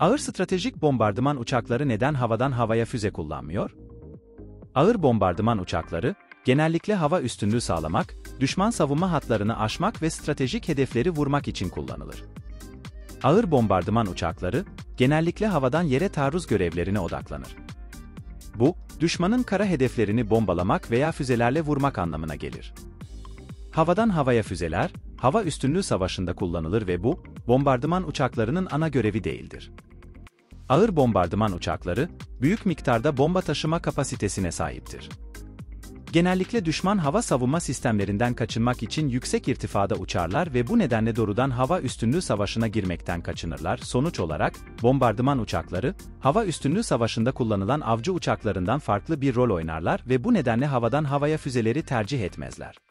Ağır stratejik bombardıman uçakları neden havadan havaya füze kullanmıyor? Ağır bombardıman uçakları, genellikle hava üstünlüğü sağlamak, düşman savunma hatlarını aşmak ve stratejik hedefleri vurmak için kullanılır. Ağır bombardıman uçakları, genellikle havadan yere taarruz görevlerine odaklanır. Bu, düşmanın kara hedeflerini bombalamak veya füzelerle vurmak anlamına gelir. Havadan havaya füzeler, hava üstünlüğü savaşında kullanılır ve bu, bombardıman uçaklarının ana görevi değildir. Ağır bombardıman uçakları, büyük miktarda bomba taşıma kapasitesine sahiptir. Genellikle düşman hava savunma sistemlerinden kaçınmak için yüksek irtifada uçarlar ve bu nedenle doğrudan hava üstünlüğü savaşına girmekten kaçınırlar. Sonuç olarak, bombardıman uçakları, hava üstünlüğü savaşında kullanılan avcı uçaklarından farklı bir rol oynarlar ve bu nedenle havadan havaya füzeleri tercih etmezler.